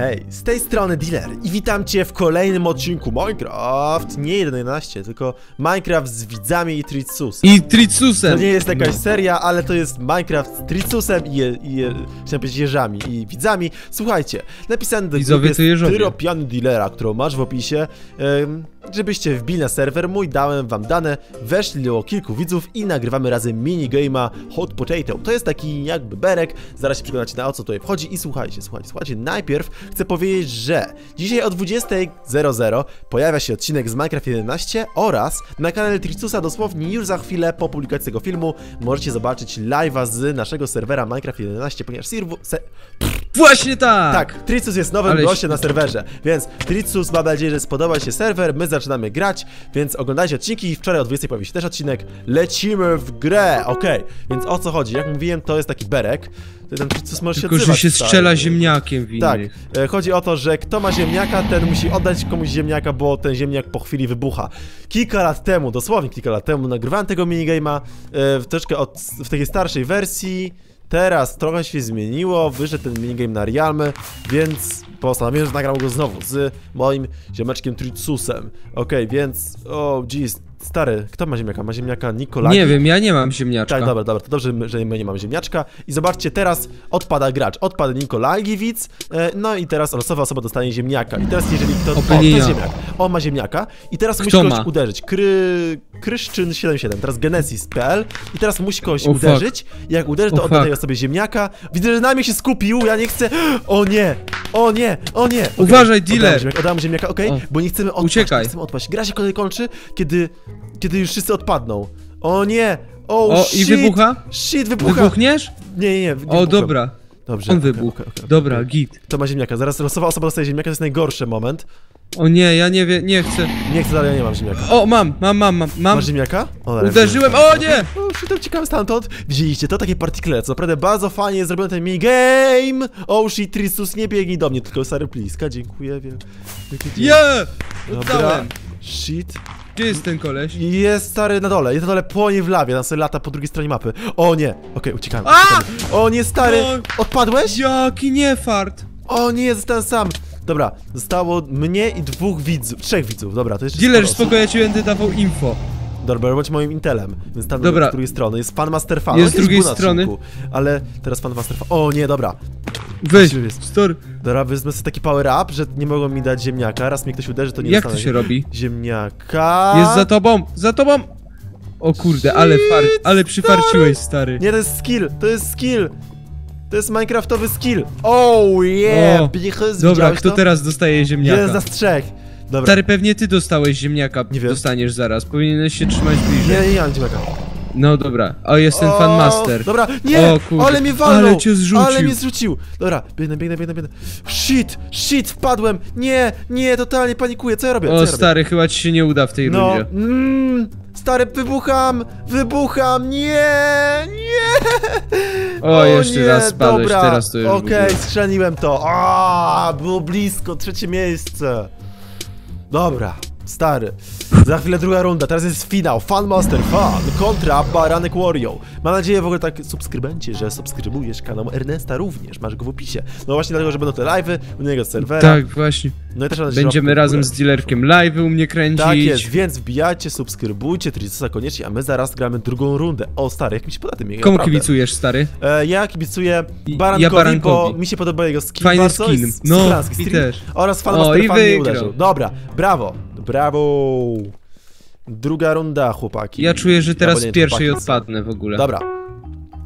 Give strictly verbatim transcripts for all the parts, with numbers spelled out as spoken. Hej, z tej strony Dealer i witam Cię w kolejnym odcinku Minecraft nie jedenaście, tylko Minecraft z widzami i Tritsusem. I Tritsusem! To nie jest jakaś seria, ale to jest Minecraft z Tritsusem i, je, i je, chciałem powiedzieć jeżami i widzami. Słuchajcie, napisany do tyropianu Dealera, którą masz w opisie. Ym, żebyście wbili na serwer mój, dałem wam dane, weszli do kilku widzów i nagrywamy razem minigame'a Hot Potato. To jest taki jakby berek, zaraz się przekonacie na o co tutaj wchodzi i słuchajcie, słuchajcie, słuchajcie, najpierw chcę powiedzieć, że dzisiaj o dwudziestej pojawia się odcinek z Minecraft jedenaście oraz na kanale Tritsusa dosłownie już za chwilę po publikacji tego filmu możecie zobaczyć live'a z naszego serwera Minecraft jedenaście, ponieważ serwu... Se... Właśnie tak! Tak, Tritsus jest nowym Ale... gościem na serwerze, więc Tritsus ma nadzieję, że spodoba się serwer, my zaczynamy grać, więc oglądajcie odcinki i wczoraj o dwudziestej pojawi się też odcinek. Lecimy w grę, okej, okay. Więc o co chodzi? Jak mówiłem, to jest taki berek. Ten Tritsus może Tylko, się odzywać, że się strzela tak. ziemniakiem w innych. Tak. Chodzi o to, że kto ma ziemniaka, ten musi oddać komuś ziemniaka, bo ten ziemniak po chwili wybucha. Kilka lat temu, dosłownie kilka lat temu, nagrywałem tego minigame'a w troszkę od, w takiej starszej wersji. Teraz trochę się zmieniło, wyszedł ten minigame na Realme, więc postanowiłem, że nagram go znowu z moim ziemeczkiem Tritsusem. Okej, okay, więc... o, oh, jeez. Stary, kto ma ziemniaka? Ma ziemniaka Nikolagi? Nie wiem, ja nie mam ziemniaczka. Tak, dobra, dobra, to dobrze, że my nie mamy ziemniaczka. I zobaczcie, teraz odpada gracz, odpada Nikolagi widz, no i teraz losowa osoba dostanie ziemniaka. I teraz jeżeli to... O, to jest ziemniak. On ma ziemniaka i teraz kto musi kogoś ma? uderzyć. Kry... Kryszczyn siedemdziesiąt siedem, teraz genesis kropka p l i teraz musi kogoś oh, uderzyć. I jak uderzy, to oh, odda tej osobie ziemniaka. Widzę, że na mnie się skupił, ja nie chcę... O nie! O nie, o nie! Okay. Uważaj, dealer! Oddałem mu ziemniaka, okej? Okay? Bo nie chcemy odpaść, Uciekaj. nie chcemy odpaść. Gra się kolej kończy, kiedy... Kiedy już wszyscy odpadną. O nie! Oh, o, shit. i wybucha? Shit, wybucha! Wybuchniesz? Nie, nie, nie. nie o, dobra. Dobrze. On wybuchł. Okay, okay, okay. Dobra, git. To ma ziemniaka. Zaraz losowa osoba dostaje ziemniaka, to jest najgorszy moment. O nie, ja nie wiem, nie chcę. Nie chcę, ale ja nie mam ziemniaka. O, mam, mam, mam, mam. Masz ziemniaka? O, Uderzyłem, o nie! O, shit, uciekałem stamtąd. Widzieliście, to takie partikle, co naprawdę bardzo fajnie zrobiłem ten minigame. O, shit, Tritsus, nie biegnij do mnie, tylko stary pliska, dziękuję, wiem. Yeah! Dobra. Shit. Gdzie jest ten koleś? Jest stary na dole, jest na dole po nie w lawie, tam sobie lata po drugiej stronie mapy. O nie, okej, okay, uciekamy. uciekamy. O nie, stary, odpadłeś? Jaki nie fart. O nie, zostałem sam. Dobra, zostało mnie i dwóch widzów, trzech widzów, dobra, to jeszcze... Dealer, spokojnie, ci będę dawał info. Dobra, bądź moim intelem, więc tam dobra. z drugiej strony jest Fan Master Fan. Jest z drugiej strony. Odcinku, ale teraz Fan Master Fan, o nie, dobra. Weź, story. Dobra, wezmę sobie taki power up, że nie mogą mi dać ziemniaka. Raz mi ktoś uderzy, to nie Jak to się robi? Ziemniaka. Jest za tobą, za tobą. O kurde, Shit, ale far, ale przyfarciłeś, stary. Nie, to jest skill, to jest skill. To jest minecraftowy skill. Oh yeah. O, dobra, kto to? teraz dostaje ziemniaka? Jeden z trzech. Dobra. Stary, pewnie ty dostałeś ziemniaka, nie wiem. dostaniesz zaraz. Powinieneś się trzymać bliżej. Nie, nie, nie mam ziemniaka. No dobra, o jestem o, Fan Master. Dobra, nie! O, kurde. Ale mnie walnął! Ale cię zrzucił! Ale mnie zrzucił! Dobra, biegnę, biegnę, biegnę, biegnę. Shit! Shit! Wpadłem! Nie! Nie! Totalnie panikuję! Co ja robię? Co o, ja stary, robię? chyba ci się nie uda w tej no. rundzie. Mm, stary, wybucham! Wybucham! Nie! Nie! O, o jeszcze nie, raz spadłeś, dobra. teraz to już Okej, okay, strzeliłem to. A, było blisko, trzecie miejsce. Dobra. Stary, za chwilę druga runda, teraz jest finał, Fan Master Fan kontra Baranek Wario. Mam nadzieję w ogóle tak, subskrybencie, że subskrybujesz kanał Ernesta również, masz go w opisie. No właśnie dlatego, że będą te live'y u niego z serwera. Tak, właśnie. No i też będziemy razem z dealerkiem live'y u mnie kręcić. Tak jest, więc wbijajcie, subskrybujcie Tritsusa koniecznie, a my zaraz gramy drugą rundę. O stary, jak mi się poda tym jego Komu naprawdę. kibicujesz, stary? E, ja kibicuję Barankowi, ja Barankowi, bo mi się podoba jego skin Fajny bardzo. skin, no skin, i też. Oraz Fan Master Fan mnie uderzył. Dobra, brawo. Brawo! Druga runda, chłopaki. Ja czuję, że teraz z pierwszej chłopaki. odpadnę w ogóle. Dobra.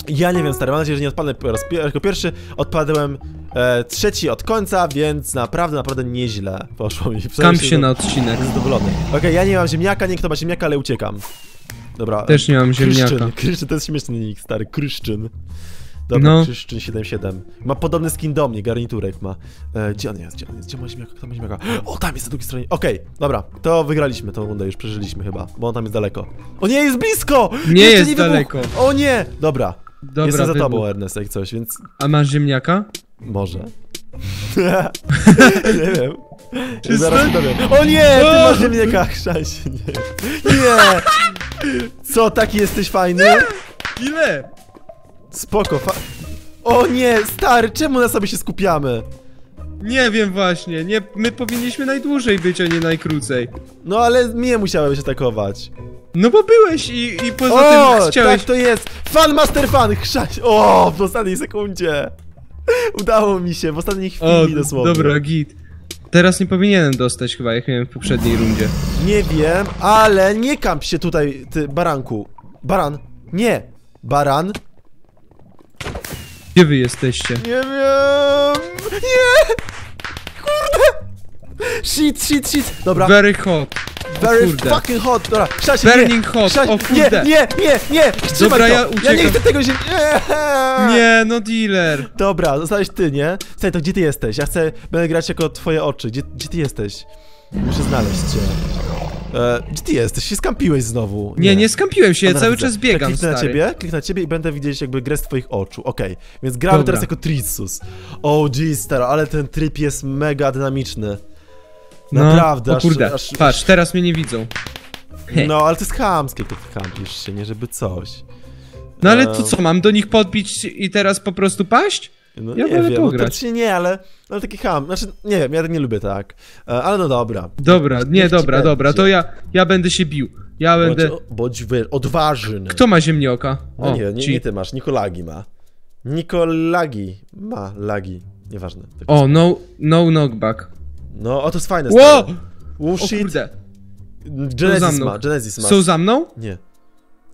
Ja nie wiem, stary, mam nadzieję, że nie odpadnę po raz pier jako pierwszy. Odpadłem e, trzeci od końca, więc naprawdę, naprawdę nieźle poszło mi. Kam się na odcinek. Zadowolony. Okej, okay, ja nie mam ziemniaka, nie kto ma ziemniaka, ale uciekam. Dobra. Też nie mam ziemniaka. Kryszczyn, Kryszczyn to jest śmieszny nick, stary, Kryszczyn. Dobra, no. Kryszczyn siedemdziesiąt siedem. Ma podobny skin do mnie, garniturek ma. E, gdzie on jest? Gdzie on jest? Gdzie ma ziemniaka? Kto ma ziemniaka? O, tam jest na drugiej stronie. Okej, okay, dobra, to wygraliśmy tą rundę, już przeżyliśmy chyba, bo on tam jest daleko. O nie, jest blisko! Nie Jeszcze jest nie daleko. O nie! Dobra, dobra jestem wybuch. za tobą, Ernest, jak coś, więc... A masz ziemniaka? Może. Nie wiem. Czy zaraz to... O nie! Ty masz ziemniaka! Chrzaj się, nie. Nie! Co, taki jesteś fajny? Nie. Ile? Spoko, fa... O nie, stary, czemu na sobie się skupiamy? Nie wiem właśnie, nie, my powinniśmy najdłużej być, a nie najkrócej. No ale mnie musiałeś atakować. No bo byłeś i, i poza o, tym chciałeś... tak to jest! Fan Master Fan! Chrzaś... O, w ostatniej sekundzie! Udało mi się, w ostatniej chwili o, dosłownie. Dobra, git. Teraz nie powinienem dostać chyba, jak miałem w poprzedniej rundzie. Nie wiem, ale nie kamp się tutaj, ty baranku. Baran. Nie. Baran. Gdzie wy jesteście? Nie wiem. Nie! Kurde! Shit, shit, shit. Dobra. Very hot. Very fucking hot. Dobra. Krzasie, Burning nie. hot. Krzasie. O kurde. Nie, nie, nie, nie. Trzymaj to. Ja, ja nie chcę tego się... Nie. nie, no dealer. Dobra, zostałeś ty, nie? Słuchaj, to gdzie ty jesteś? Ja chcę... Będę grać jako twoje oczy. Gdzie, gdzie ty jesteś? Muszę znaleźć cię. E, gdzie ty jesteś? Się skampiłeś znowu. Nie, nie, nie skampiłem się, ja cały czas biegam, tak, kliknę na ciebie, kliknę na ciebie i będę widzieć jakby grę z twoich oczu, okej. Okay. Więc gramy Dobra. teraz jako Tritsus. Oh geez, staro, ale ten tryb jest mega dynamiczny. Naprawdę, no, o kurde, aż, aż, patrz, aż... teraz mnie nie widzą. No, ale to jest chamskie, to ty kampisz się, nie żeby coś. No ale um... to co, mam do nich podbić i teraz po prostu paść? No, ja nie wiem, no, praktycznie nie, ale, ale taki ham, znaczy nie wiem, ja tak nie lubię tak, ale no dobra. Dobra, nie, nie dobra, dobra, to ja, ja będę się bił, ja bądź, będę... Bądź wy, odważny. Kto ma ziemnioka? O, no nie, nie, nie ty masz, Nikolagi ma. Nikolagi ma lagi, nieważne. Tak o, no, no knockback. No, o to jest fajne. Wow! Oh, shit. O kurde. Genesis ma, Genesis ma. Są za mną? Nie.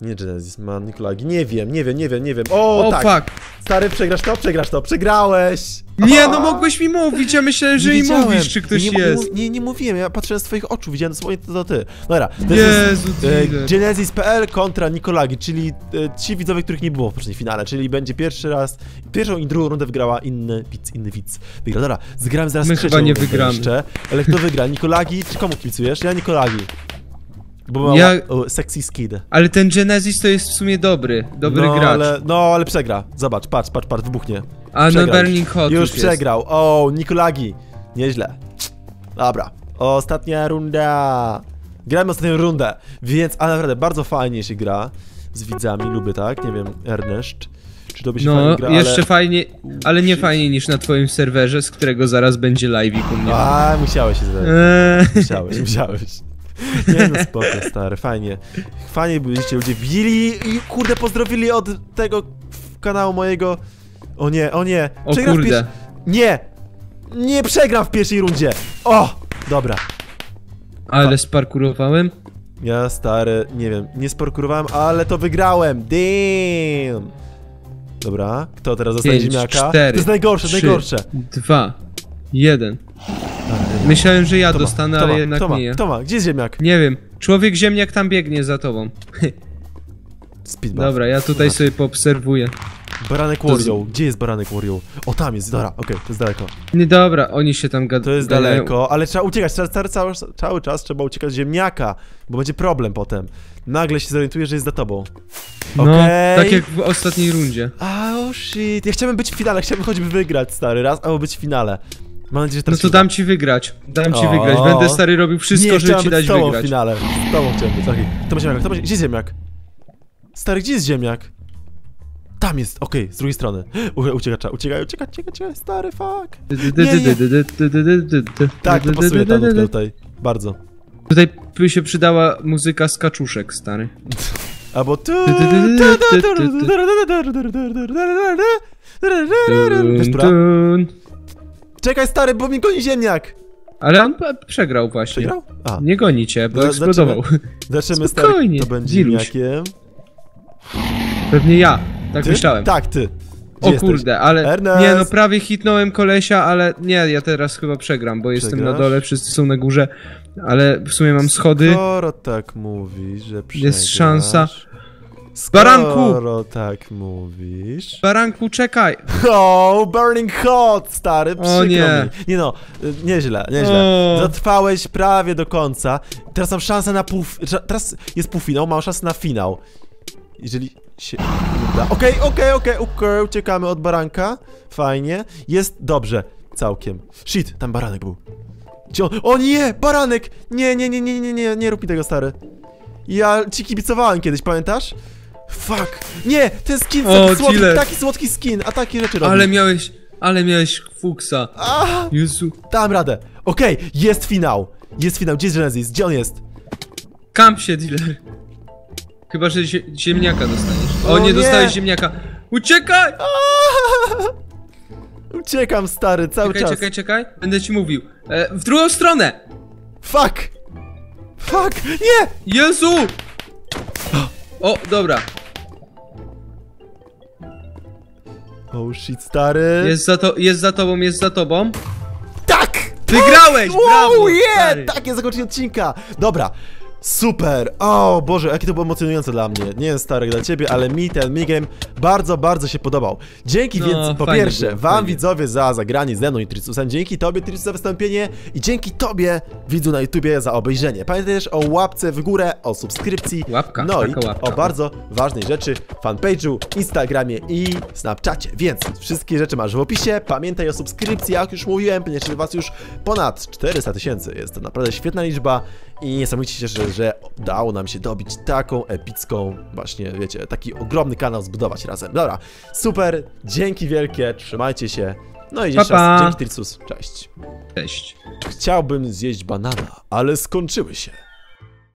Nie Genesis, mam Nikolagi. Nie wiem, nie wiem, nie wiem, nie wiem. O, o tak! Fuck. Stary, przegrasz to, przegrasz to, przegrałeś! Nie, no mogłeś mi mówić, ja myślałem, że i mówisz, czy ktoś nie, jest. Nie, nie mówiłem, ja patrzyłem z twoich oczu, widziałem dosłownie to, to ty. Dobra, to Jezu, jest e, genesis kropka p l kontra Nikolagi, czyli e, ci widzowie, których nie było w poprzednim finale, czyli będzie pierwszy raz, pierwszą i drugą rundę wygrała inny widz, inny widz. Wygra, dobra, zgramy zaraz My trzecią chyba nie wygramy. Jeszcze, ale kto wygra? Nikolagi, czy komu kibicujesz? Ja Nikolagi. Bo ja... o, sexy skid. Ale ten Genesis to jest w sumie dobry, dobry no, gracz. Ale, no, ale przegra. Zobacz, patrz, patrz, patrz, wybuchnie. A no Burning Hot już przegrał. Jest. O, Nikolagi. Nieźle. Dobra. Ostatnia runda. Gramy ostatnią rundę, więc, ale naprawdę, bardzo fajnie się gra z widzami, lubię, tak? Nie wiem, Ernest. Czy to by się no, fajnie gra, jeszcze ale... fajnie, ale nie fajniej niż na twoim serwerze, z którego zaraz będzie live'ik u mnie. A, musiałeś się eee. Musiałeś, musiałeś. Nie no spoko, stary, fajnie. Fajnie byliście, ludzie bili i kurde pozdrowili od tego kanału mojego. O nie, o nie. Przegram o kurde. Nie! Nie przegram w pierwszej rundzie! O! Dobra. Ale sparkurowałem? Ja stary, nie wiem, nie sparkurowałem, ale to wygrałem. Damn! Dobra, kto teraz zostanie ziemniaka? cztery, to jest najgorsze, trzy, najgorsze. Dwa, jeden. Myślałem, że ja dostanę, ale jednak nie. Kto ma? Gdzie jest ziemniak? Nie wiem. Człowiek ziemniak tam biegnie za tobą. Dobra, ja tutaj sobie poobserwuję. Baranek Wario. Gdzie jest Baranek Wario? O, tam jest, dobra, okej, to jest daleko. Nie, dobra, oni się tam gadają. To jest daleko, ale trzeba uciekać, cały czas trzeba uciekać z ziemniaka, bo będzie problem potem. Nagle się zorientujesz, że jest za tobą. No, tak jak w ostatniej rundzie. Oh shit, ja chciałem być w finale, chciałem choćby wygrać, stary, raz, albo być w finale. Mam nadzieję, że no to dam ci wygrać, dam ci wygrać, będę stary robił wszystko, żeby ci dać wygrać. W finale, z tobą chciałem być, okej. To będzie ziemniak, to będzie, gdzie jest ziemniak? Stary, gdzie jest ziemniak? Tam jest, okej, z drugiej strony. Uciekacza, uciekaj, uciekaj, uciekaj, stary, fuck. Tak, to pasuje ta nutka tutaj, bardzo. Tutaj by się przydała muzyka z kaczuszek, stary. Albo tu. Wiesz, która? Czekaj stary, bo mi goni ziemniak! Ale on przegrał właśnie. Przegrał? A. Nie goni cię, bo eksplodował. Zaczynamy stary, to będzie ziemniakiem. Pewnie ja, tak ty? myślałem. Tak, ty. Gdzie o jesteś? Kurde, ale... Ernest. Nie no, prawie hitnąłem kolesia, ale nie, ja teraz chyba przegram, bo Przegrasz? jestem na dole, wszyscy są na górze. Ale w sumie mam schody. Skoro tak mówisz, że przegrasz... Jest szansa. Skoro Baranku! Skoro tak mówisz... Baranku, czekaj! O, Burning Hot, stary, przykro mi. Nie no, nieźle, nieźle. Zatrwałeś prawie do końca. Teraz mam szansę na pół... Teraz jest półfinał, mam szansę na finał. Jeżeli się uda... Okej, okej, okej, okej, uciekamy od baranka. Fajnie. Jest dobrze. Całkiem. Shit, tam baranek był. Gdzie on... O nie, baranek! Nie, nie, nie, nie, nie, nie, nie rób mi tego, stary. Ja ci kibicowałem kiedyś, pamiętasz? Fuck! Nie! Ten skin taki, o, słodki, taki słodki skin, a takie rzeczy robi. Ale miałeś, Ale miałeś fuksa. A! Jezu. Dałem radę. Okej, okay, jest finał. Jest finał. Gdzie jest Genesis? Gdzie on jest? Kamp się, dealer. Chyba, że ziemniaka dostaniesz. O, o nie, nie dostałeś ziemniaka. Uciekaj! Uciekam, stary, cały czekaj, czas. Czekaj, czekaj, czekaj. Będę ci mówił. E, w drugą stronę! Fuck! Fuck! Nie! Jezu! O, dobra. Oh shit, stary. Jest za, to, jest za tobą, jest za tobą. Tak! Wygrałeś! Oh, brawo, wow, yeah! Tak, jest zakończenie odcinka. Dobra. Super! O Boże, jakie to było emocjonujące dla mnie. Nie jest stary dla ciebie, ale mi ten minigame bardzo, bardzo się podobał. Dzięki no, więc po pierwsze było, wam fajnie. Widzowie za zagranie ze mną i Tritsusem. Dzięki tobie, Tritsus, za wystąpienie. I dzięki tobie, widzu na YouTubie, za obejrzenie. Pamiętaj też o łapce w górę, o subskrypcji. Łapka, no i łapka. O bardzo ważnej rzeczy, fanpage'u, Instagramie i Snapchacie. Więc wszystkie rzeczy masz w opisie. Pamiętaj o subskrypcji, jak już mówiłem, ponieważ was już ponad czterysta tysięcy. Jest to naprawdę świetna liczba. I niesamowicie się cieszę, że udało nam się dobić taką epicką, właśnie wiecie, taki ogromny kanał zbudować razem. Dobra, super, dzięki wielkie, trzymajcie się. No i jeszcze raz, dzięki Tritsus, cześć. Cześć. Chciałbym zjeść banana, ale skończyły się.